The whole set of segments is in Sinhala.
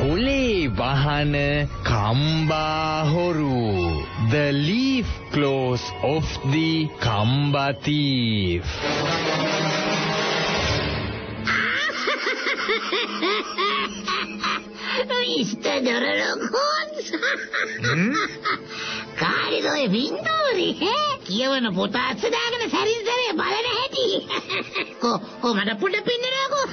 කොලේ වහන කම්බා හොරු, the leaf claws of the Kamba thief. Mr. Doralock Homes. කාරි දොය වින්දෝරි කියවන පොත අස්සදාගෙන සැරිසරේ බලන හැටි. කො මට පොඩ පින්නරකෝ.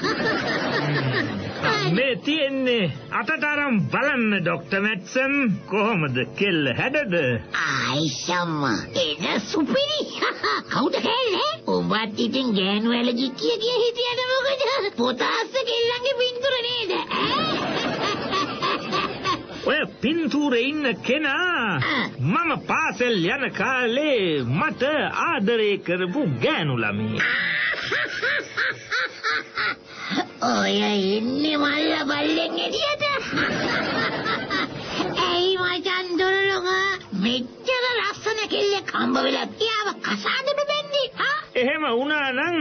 මේ තියන්නේ අතතරම් බලන්න ડોක්ටර් මැට්සන් කොහොමද කෙල්ල හැඩද ආයිෂම්ම එද සුපිරි කවුද කෙල්ලේ ඔබත් ඉතින් ගෑනු ඇලගි කිය කිය හිටියද මොකද පොතාස්ස කෙල්ලන්ගේ පින්තූර නේද ඔය පින්තූරේ ඉන්න කෙනා මම පාසල් යන කාලේ මට ආදරේ කරපු ගෑනු ළමයි ओया इन्ने माला बल्लेंगे दिया था। ऐ मचान दोनों लोगा मिच्छा का रास्ता न किल्ले कांबा बिला क्या अब कसाद में बंदी हाँ? ऐ मैं उना नंग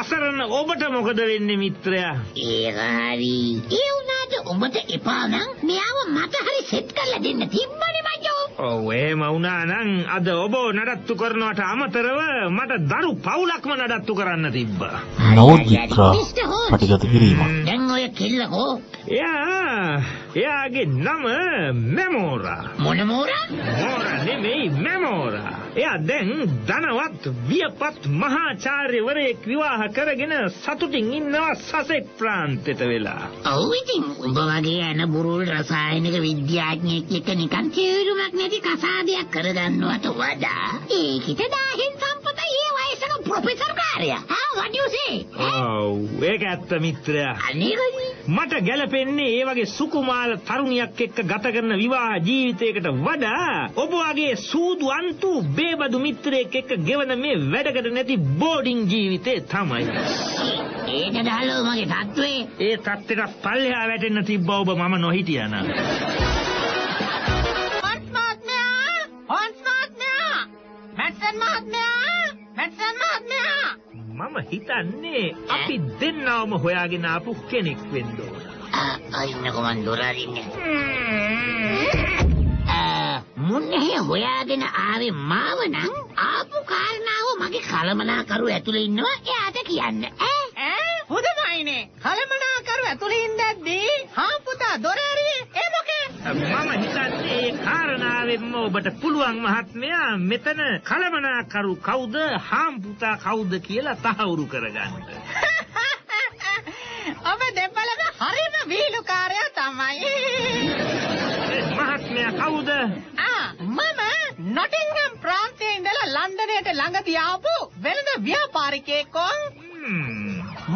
असरन ओबटा मोकदर इन्ने मित्रया। ये गाड़ी ये उना तो ओबटा इपाल नंग मैं अब माता हरी सेट कर लेती न थी बने बाजू। ओए मैं उना नंग अद ओबो नडत्तु करना अटा आमतरवा मटा दारु पाउलाक्मा नडत्तु कराना थी बा। नोट පටිගත කිරීම. දැන් ඔය කෙල්ල හෝ එයාගේ නම මෙමෝරා. මොන මෝරා? මෝරා නෙමෙයි මෙමෝරා. එයා දැන් ධනවත් වියපත් මහාචාර්යවරයෙක් විවාහ කරගෙන සතුටින් ඉන්නවා සසෙක් ප්‍රාන්තයට වෙලා. ඔව් ඉතින් උඹ වගේ අන බුරුල් රසායනික විද්‍යාඥයෙක් එක්ක නිකන් තේරුමක් නැති කසාදයක් කරගන්නවට වඩා ඒකිට 1000න් සම්පතයි ඒ වයසක ප්‍රොෆෙසර් කාර්යය. What do you say? Oh, ඒක ඇත්ත මිත්‍රයා. අනේකයි. මට ගැළපෙන්නේ ඒ වගේ සුකුමාල තරුණියක් එක්ක ගත කරන විවාහ ජීවිතයකට වඩා ඔබ වගේ සූදු අන්තු බේබදු මිත්‍රයෙක් එක්ක ගෙවන මේ වැඩකට නැති බෝඩින් ජීවිතේ තමයි. ඒක දාලෝ මගේ තත්ත්වේ. ඒ තත්ත්වයට පල්ලෙහා වැටෙන්න තිබ්බ ඔබ මම නොහිටියා නම්. මහත්මයා! මහත්මයා! මහත්මයා! මම හිතන්නේ අපි දෙන්නවම හොයාගෙන ආපු කෙනෙක් වෙන්න ඕන. අයින්නකෝ මන් දොරාරින්නේ. මුන්නේ හොයාගෙන ආවේ මාව නම් ආපු කාරණාව මගේ කලමනාකරු ඇතුලේ ඉන්නවා එයාට කියන්න. ඈ හොඳයිනේ. කලමනාකරු ඇතුලේ ඉඳද්දී හා පුතා දොරාරියේ ඒ මොකේ? මම හිතන්නේ ඒ කාරණාවෙන්ම ඔබට පුළුවන් මහත්මයා මෙතන කලමනාකරු කවුද හාම්පුතා කවුද කියලා තහවුරු කරගන්න. ඔබ දෙපළක හරිම විහිළුකාරයා තමයි. මහත්මයා කවුද? මම නොටින්ගම් ප්‍රාන්තයේ ඉඳලා ලන්ඩනයට ළඟදී ආපු වෙළඳ ව්‍යාපාරිකයෙක්.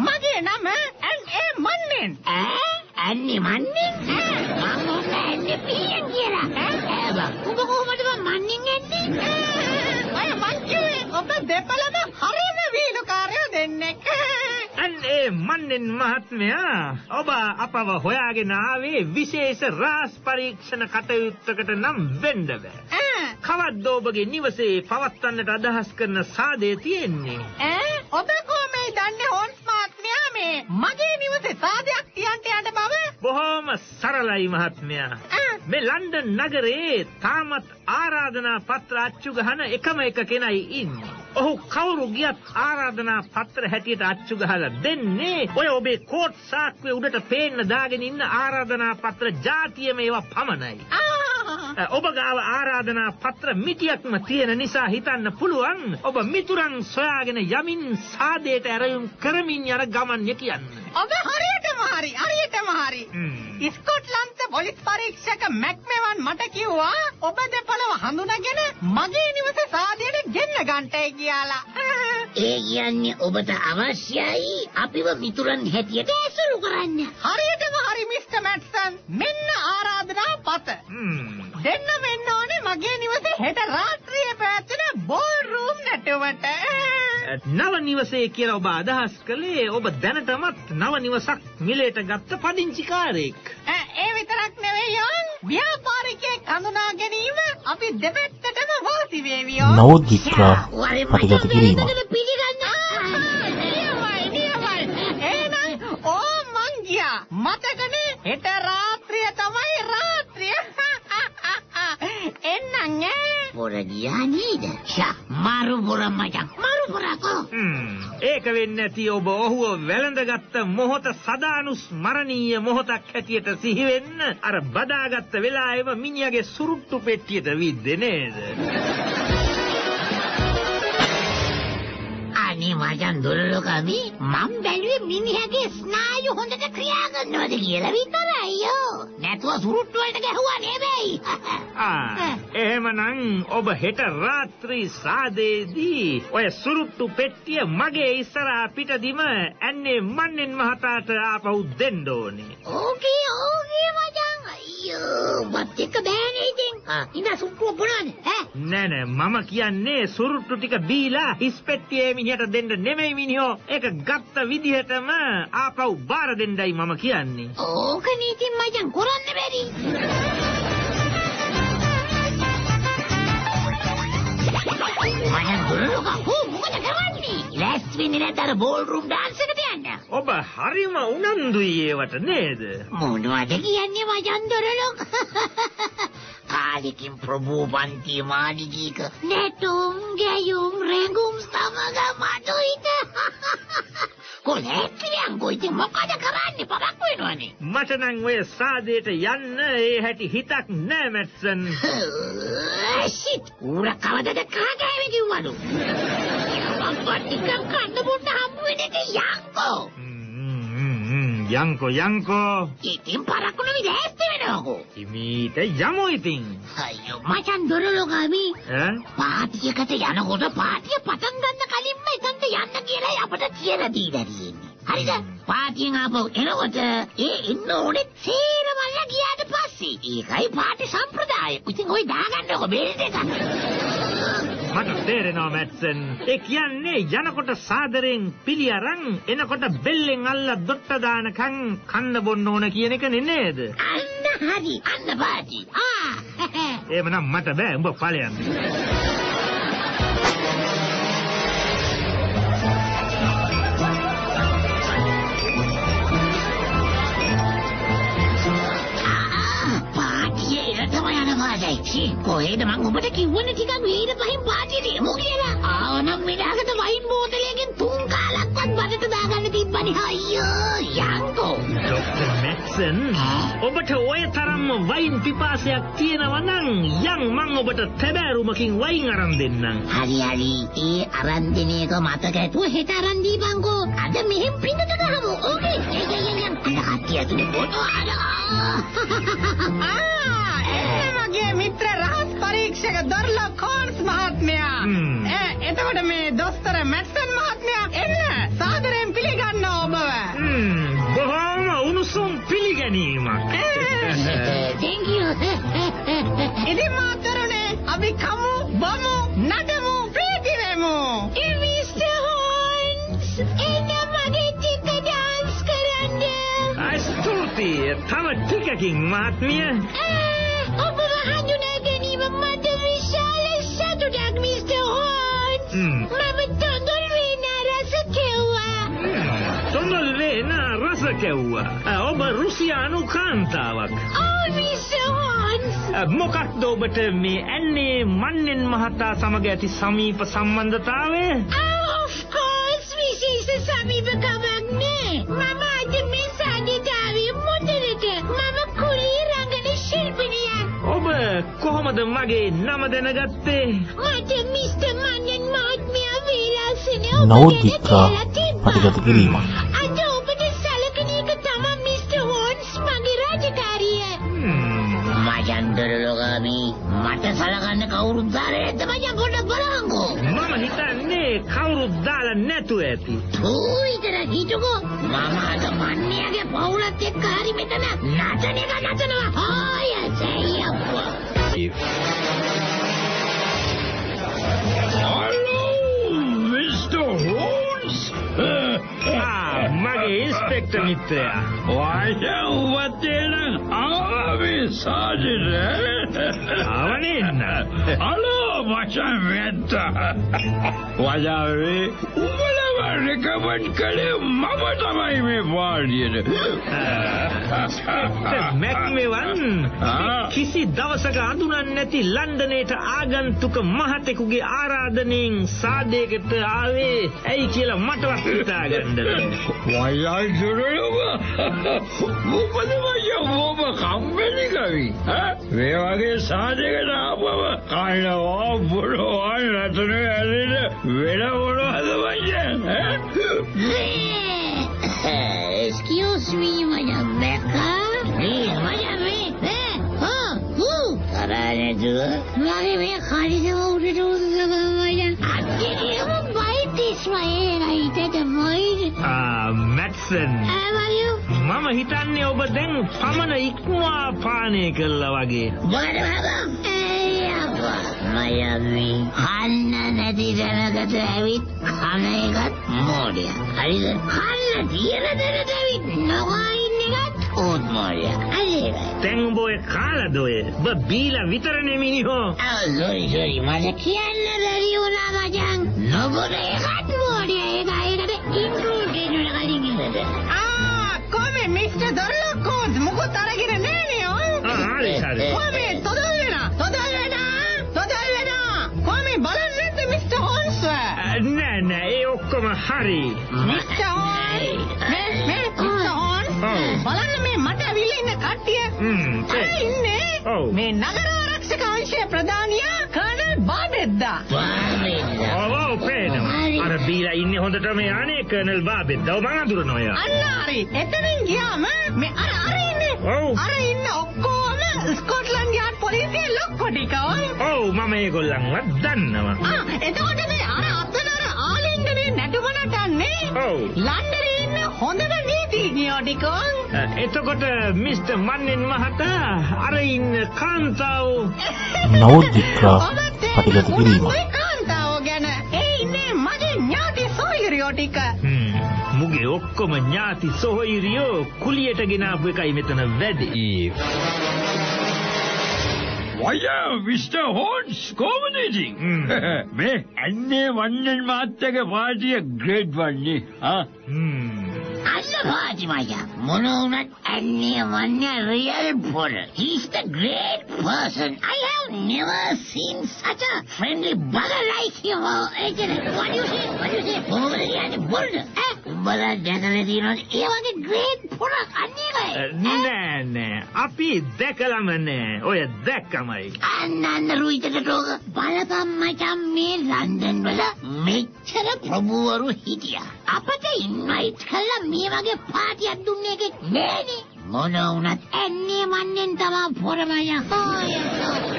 මගේ නම එන්.ඒ. මන්නේන්. අන්නේ මන්නේ මම ඔබන්නේ පියන් කියලා ඈ බා ඔබ කොහොමද මන්නින් එන්නේ අය මං කිව්වේ ඔබ දෙපළම හරිම වීලුකාරයෝ දෙන්නෙක් අන්නේ මන්නෙන් මහත්මයා ඔබ අපව හොයාගෙන ආවේ විශේෂ රාස් පරීක්ෂණ කටයුත්තකට නම් වෙන්න බෑ කවද්ද ඔබගේ නිවසේ පවත්වන්නට අදහස් කරන සාදේ තියෙන්නේ ඈ ඔබ කොහොමයි දන්නේ හොන්ස් මහත්මයා මේ මගේ නිවසේ සාදයක් තියන්න යන්න බව බොහොම සරලයි මහත්මයා මේ ලන්ඩන් නගරේ තාමත් ආරාධනා පත්‍ර අච්චු ගහන එකම එක කෙනයි ඉන්නේ. ඔහු කවුරු ගියත් ආරාධනා පත්‍ර හැටියට අච්චු ගහලා දෙන්නේ ඔය ඔබේ කෝට් සාක්කුවේ උඩට පේන්න දාගෙන ඉන්න ආරාධනා පත්‍ර ජාතියම ඒවා පමණයි. ඔබ ගාව ආරාධනා පත්‍ර මිටියක්ම තියෙන නිසා හිතන්න පුළුවන් ඔබ මිතුරන් සොයාගෙන යමින් සාදයට ඇරයුම් කරමින් යන ගමන් ය කියන්නේ. ඔබ හරියටම හරි හරියටම හරි ස්කොට්ලන්ත පොලිස් පරීක්ෂක මැක්මෙවන් මට කිව්වා ඔබ දෙපළව හඳුනාගෙන මගේ නිවස සාදයට ගෙන්න ගන්නයි කියලා. ඒ කියන්නේ ඔබට අවශ්‍යයි අපිව මිතුරන් හැටියට ඇසුරු කරන්න. හරියටම හරි මිස්ටර් මැට්සන් මෙන්න ආරාධනා පත. දෙන්න මෙන්න ඕනේ මගේ නිවසේ හෙට රාත්‍රියේ පැවැත්වෙන බෝල් රූම් නැටුමට. නව නිවසේ කියලා ඔබ අදහස් කළේ ඔබ දැනටමත් නව නිවසක් මිලේට ගත්ත පදිංචිකාරයෙක්. ඒ විතරක් නෙවෙයි යන් ව්‍යාපාරිකයෙක් හඳුනා ගැනීම අපි දෙපැත්තටම වාසි වේවි යන්. නවෝදිත්‍රා පටිගත කිරීම. නියමයි නියමයි. එහෙනම් ඕ මං ගියා. මතකනේ හෙට රාත්‍රියේ මම කියන්නේ සුරුට්ටු ටික බීලා හිස්පෙට්ටියේ මිනිහට දෙන්න නෙමෙයි මිනිහෝ ඒක ගත්ත විදිහටම ආපහු බාර දෙන්නයි මම කියන්නේ. ඕක නීතින් මචං කරන්න බැරි. මම දුරලොක් මොකද කරන්නේ? ලෑස්ති වෙන්නේ නැතර බෝල් රූම් dance එකට යන්න. ඔබ හරිම උනන්දුයි ඒවට නේද? මොනවද කියන්නේ මචං දුරලොක්? කාලෙකින් ප්‍රභූ පන්ති මාලිගයක නැටුම් ගැයුම් රැඟුම් සමග මතු හිත කොහේ පියංගෝ ඉතින් මොකද කරන්නේ පරක් වෙනවනේ මට නම් ඔය සාදේට යන්න ඒ හැටි හිතක් නෑ මැට්සන් ෂිට් ඌරා කවදද කාගෑවි කිව්වලු මම ටිකක් කන්න බොන්න හම්බ වෙන්නේ යංකෝ යංකෝ යංකෝ ඉතින් පරක්කු නෙවි දැස්ති වෙනවකෝ ඉමීට යමු ඉතින් අයියෝ මචන් දොරලොක් අපි පාටියකට යනකොට පාටිය පටන් ගන්න කලින්ම එතනට යන්න කියලා අපට කියලා දීලා තියෙන්නේ හරිද පාටියෙන් ආපහු එනකොට ඒ ඉන්න ඕනේ සීරම ගියාට පස්සේ ඒකයි පාටි සම්ප්‍රදාය ඉතින් ඔය දාගන්නකො බෙල් දෙක මට තේරෙනවා මැට්සන් ඒ කියන්නේ යනකොට සාදරයෙන් පිළි අරන් එනකොට බෙල්ලෙන් අල්ලා දොට්ට දානකම් කන්න බොන්න ඕන කියන එක නේද අන්න හරි අන්න පාටි එහෙනම් මට බෑ උඹ ඵලයන් කොහෙද මං ඔබට කිව්වනේ ටිකක් වේර පහින් පාටියේ මොකියලා ආවනම් මෙලකට වයින් බෝතලයකින් තුන් කාලක්වත් බඩට දාගන්න තිබ්බනේ අයියෝ යන්කෝ ડોક્ટર මැක්සන් ඔබට ඔය තරම්ම වයින් පිපාසයක් තියෙනවා නම් යන් මං ඔබට තැබෑරුමකින් වයින් අරන් දෙන්නම් හරි හරි ඒ අරන් දෙන එක මතක ඇතුව හෙට අරන් දීපන්කෝ අද මෙහෙන් පිටට ගහමු ඕකේ යන් කට්ටිය තුනේ බොනවා මගේ මිත්‍ර රහස් පරීක්ෂක දොරලොක් හෝම්ස් මහත්මයා එතකොට මේ දොස්තර මැට්සන් මහත්මයා එන්න සාදරයෙන් පිළිගන්නවා ඔබව බොහොම උණුසුම් පිළිගැනීමක් thank you ඉතින් මාතරුනේ අපි කමු බමු නඩමු ප්‍රීති වෙමු මිස්ටර් හෝම්ස් එන්න මගේ ටික dance කරන්න ස්තුතියි තව ටිකකින් මහත්මිය ඔබ වහන්සේ ගැනීම මට විශාල සතුටක් මිස්ටර් හෝම්ස් මම තොඳුල් වේන රස කැව්වා තොඳුල් වේන රස කැව්වා ඔබ රුසියානු කාන්තාවක් ඔව් මිස්ටර් හෝම්ස් මොකක්ද ඔබට මේ ඇන්නේ මන්නෙන් මහතා සමග ඇති සමීප සම්බන්ධතාවය ඔෆ් කෝස් විශේෂ සමීපකමක් නේ මම අද මේ සාදිතාවේ මුදලට මම කුලී රංගන ශිල්පිනියක් ඔබ කොහොමද මගේ නම දැනගත්තේ මට මිස්ටර් මන්නෙන් මහත්මයා වේලාසනේ ඔබට පරිගත කිරීම අද ඔබට සැලකෙන එක තමයි මිස්ටර් හෝම්ස් මගේ රාජකාරිය මචන් දොරලොක් අපි මට සැලකන්න කවුරුත් දාලා නැද්ද මචන් පොඩ බලංගෝ මම හිතන්නේ කවුරුත් දාලා නැතුව ඇති ඌයිතර හිටුකෝ මම අද මන්නියගේ පවුලත් එක්ක හරි මෙතන නටන එක නටනවා ආය සැයිය Hello, Mr. Holmes. Mage Inspector Mitra. Why you what there? Aave sajre. Avaninna. Hello, macha venta. Wajave. Umala recommend kale mama tamai me paadiyata මැක්මෙවන් කිසි දවසක අඳුරන්නේ නැති ලන්ඩනයේට ආගන්තුක මහතෙකුගේ ආරාධනෙන් සාදයකට ආවේ ඇයි කියලා මටවත් හිතාගන්න බැහැ වයයදරලෝවා මොකදම කම්මැලි ගවි මේ වගේ සාදයකට ආවම කනවා බොරවල් නැතනේ ඇලින වෙන මොන හදවන්නේ Excuse me, Madam Becca. Hey, Madam Becca. Huh? Who? Karana do. Mummy, we khali se wo uthi do sabha Madam. Aapke liye wo bite is my right at the void. Ah, Madison. How are you? Mama hitanne oba den pamana ikma paane kalla wage. Madam. Miami hana nadi janagata avit hana ekat moriya harida hana diyana danata avit nogai innegat od moriya harida tengoe kala doe ba bila vitarane miniho ah sorry mane kiyanna dari una gajan nobore ekat moriya eka ekata intro genuna galin innada ah come Mr. Doralock homes mukut aragena nene yo ah hari come Harry. Mr. Holmes. Mr. Holmes. බලන්න මේ මට අවිල ඉන්න කට්ටිය. අර ඉන්නේ මේ නගර ආරක්ෂක අංශයේ ප්‍රධානියා කර්නල් බාබෙද්දා. බාබෙද්දා. ඔව් පේනවා. අර බීලා ඉන්නේ හොඳටම යන්නේ කර්නල් බාබෙද්දා. මම අඳුරනවා යා. අන්න හරි. එතනින් ගියාම මේ අර ඉන්නේ. ඔව්. අර ඉන්නේ ඔක්කොම ස්කොට්ලන්ඩ් යාඩ් පොලිසිය ලොක්කොටිකෝ. ඔව් මම ඒගොල්ලන්වත් දන්නවා. ආ එතකොට මේ අර ලන්ඩනයේ ඉන්න හොඳම නීතිඥයෝ ඩිකෝ එතකොට මිස්ටර් මන්නෙන් මහතා අර ඉන්න කාන්තාව නෝදිකා පිළිගත කිරීම ඒ කාන්තාව ගැන ඒ ඉන්නේ මගේ ඥාති සොහිරියෝ ටික මුගේ ඔක්කොම ඥාති සොහිරියෝ කුලියට ගෙනාපු එකයි මෙතන වැඩි Why, Mr. Holmes, comedy. Me, anne vannan maathage party great vanni. Huh? Alla party maya. Mono unat anne vannan real brother. He's the great person. I have never seen such a friendly bugger like him. What do you say? What do you say? Over here, brother. බලා දැකලා තියෙනවා ඒ වගේ ග්‍රේට් පොරක් අන්නේ නෑ නෑ අපි දැකලාම නෑ ඔය දැක්කමයි අන්න රුයිටට රෝග බලපන් මචං මේ ලන්ඩන් වල මෙච්චර ප්‍රභූවරු හිටියා අපට ඉන්වයිට් කළා මේ වගේ පාටියක් දුන්නේ එකේ නෑනේ මොන වුණත් එන්නේ මන්නෙන් තමයි පොරමයි හොය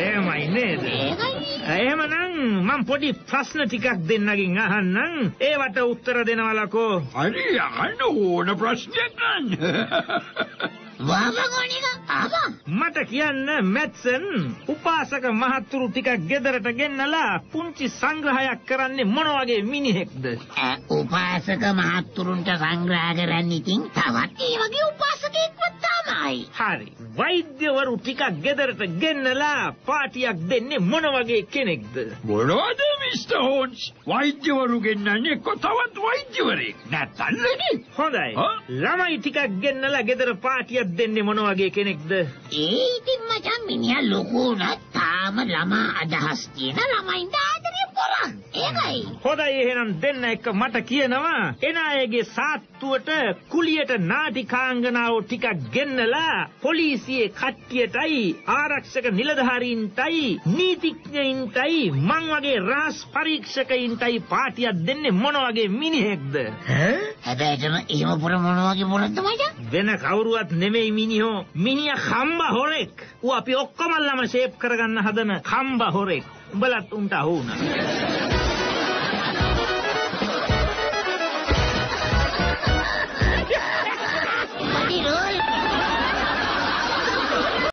එහෙමයි නේද එහෙමනම් මම පොඩි ප්‍රශ්න ටිකක් දෙන්නගෙන් අහන්නම් ඒවට උත්තර දෙනවලකෝ හරි අහන්න ඕන ප්‍රශ්නයක් නම් වවගොනික අබ මට කියන්න මැඩ්සන් උපාසක මහතුරු ටිකක් ගෙදරට ගෙන්නලා පුංචි සංග්‍රහයක් කරන්නේ මොන වගේ මිනිහෙක්ද උපාසක මහතුරුන්ට සංග්‍රහ කරන්න ඉතින් තවත් ඒ වගේ උපාසකෙක්ව තමයි හරි වෛද්‍යවරු ටිකක් ගෙදරට ගෙන්නලා පාටියක් දෙන්නේ මොන වගේ කෙනෙක්ද මොනවද මිස්ටර් හොන්ස් වෛද්‍යවරු ගෙන්නන්නේ කොතවත් වෛද්‍යවරයෙක් නැත්තන්නේ හොඳයි ළමයි ටිකක් ගෙන්නලා ගෙදර පාටියක් දෙන්නේ මොන වගේ කෙනෙක්ද ඒ ඉතින් මචං මිනිහා ලොකු උනත් තාම ළමා අදහස් තියෙන ළමයින්ට ආදරේ කරන් ඒකයි හොඳයි එහෙනම් දෙන්න එක මට කියනවා එන අයගේ සාත්තුවට කුලියට නාටිකාංගනාව ටිකක් ගෙන්නලා පොලිසියේ කට්ටියටයි ආරක්ෂක නිලධාරීන්ටයි නීතිඥයින්ටයි මං වගේ රහස් පරීක්ෂකයින්ටයි පාටියක් දෙන්නේ මොන වගේ මිනිහෙක්ද ඈ හැබැයිම එහෙම පුර මොන වගේ මොනක්ද මචං වෙන කවුරුවත් නෙමෙයි මිනිහෝ මිනිහා කම්බා හොරෙක් ඌ අපි ඔක්කොම ළම ෂේප් කරගන්න හදන කම්බා හොරෙක් උඹලත් උන්ට අහු වුණා